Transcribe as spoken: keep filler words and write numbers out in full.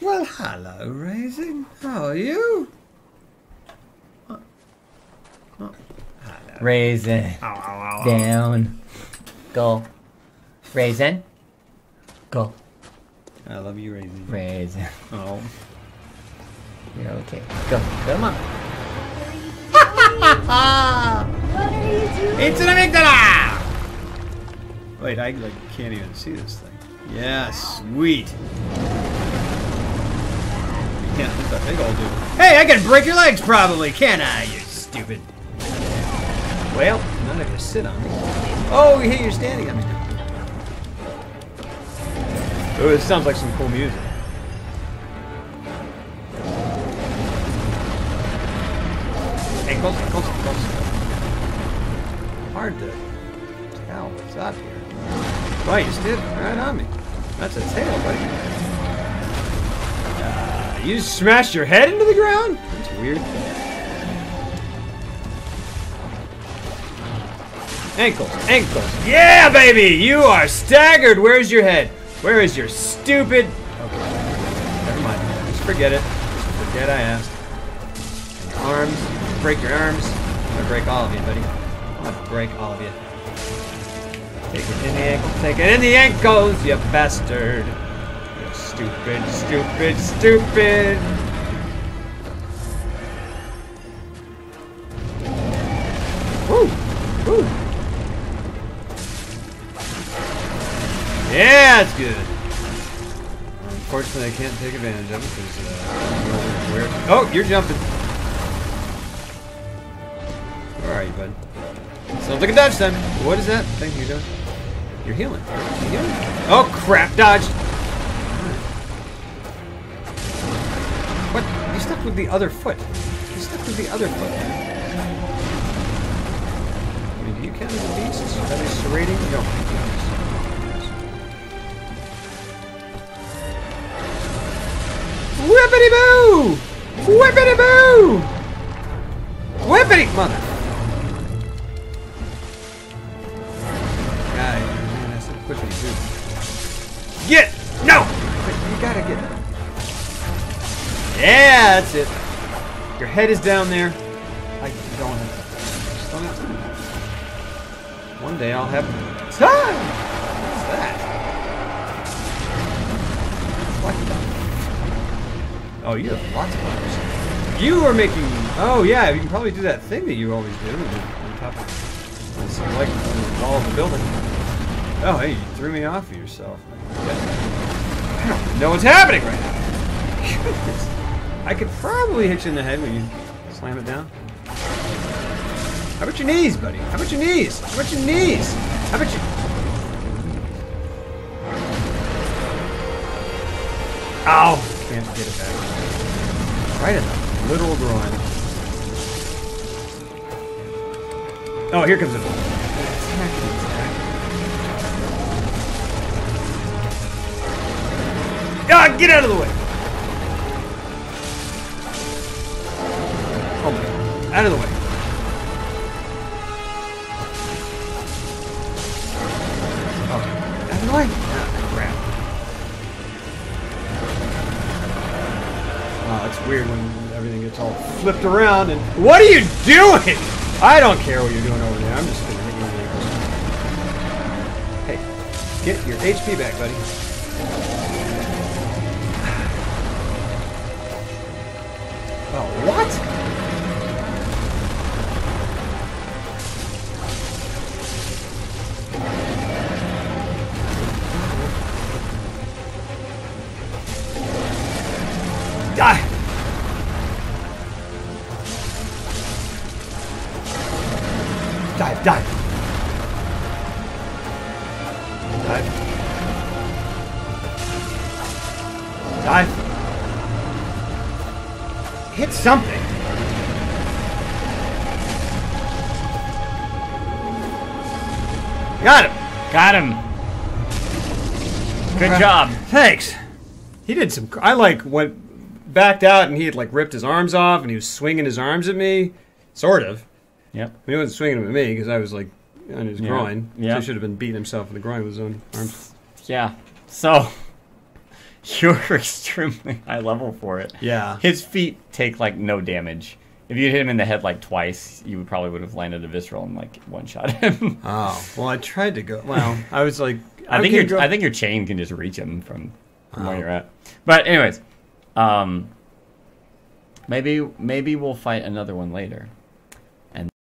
Well, hello, Raisin. How are you? Oh. Oh. Hello. Raisin. Ow, ow, ow, down. Go. Raisin. Go. I love you, Raisin. Raisin. Oh. You're okay. Go. Come on. What are you doing? It's an amygdala! Wait, I like, can't even see this thing. Yeah, sweet. Yeah, that's a big old dude. Hey, I can break your legs probably, can't I, you stupid? Well, not if you sit on me. Oh, hey, you're standing on me. Oh, this sounds like some cool music. Hey, close, close, close. Hard to tell what's up here. Why, you stood right on me. That's a tail, buddy. You smashed your head into the ground? That's weird. Ankles, ankles. Yeah, baby! You are staggered! Where's your head? Where is your stupid... Okay, never mind. Just forget it. Just forget I asked. And arms. Break your arms. I'm gonna break all of you, buddy. I'm gonna break all of you. Take it in the ankles. Take it in the ankles, you bastard. Stupid, stupid, stupid! Woo! Woo! Yeah, that's good! Unfortunately, I can't take advantage of it because, uh, where. Oh, you're jumping! Where are you, bud? Sounds like a dodge time! What is that thing you're doing? You're healing. You're healing? Oh, crap! Dodged! What? You stuck with the other foot. You stuck with the other foot. I mean, do you count as a beast? Are they serrating? No. Whippity boo! Whippity boo! Whippity mother! Guy, man, that's so quickly too. Get! No! You gotta get it. Yeah, that's it. Your head is down there. I don't have time. One day I'll have time. What's that? What? Oh, you have lots of others. You are making. Oh yeah, you can probably do that thing that you always do on top of this, like the wall of the building. Oh hey, you threw me off of yourself. I don't know what's happening right now. I could probably hit you in the head when you slam it down. How about your knees, buddy? How about your knees? How about your knees? How about your... Ow! Can't get it back. Right in the little groin. Oh, here comes the... Ah, get out of the way! Out of the way. Oh, out of the way. Ah, crap. Oh, it's weird when everything gets all flipped around and... What are you doing? I don't care what you're doing over there. I'm just going to hit you in the ankles. Hey, get your H P back, buddy. Oh, what? Dive, dive. Dive. Dive. Hit something. Got him. Got him. Good job. Thanks. He did some... I like went backed out and he had like ripped his arms off and he was swinging his arms at me. Sort of. Yep. I mean, he wasn't swinging them at me because I was like on his yeah. groin. Yeah. So he should have been beating himself in the groin with his own arms. Yeah. So You're extremely high level for it. Yeah. His feet take, like, no damage. If you hit him in the head, like, twice, you would probably would have landed a visceral and, like, one-shot him. Oh. Well, I tried to go. Well, I was like... I, okay, think your, I think your chain can just reach him from, from oh. where you're at. But anyways, um, maybe maybe we'll fight another one later.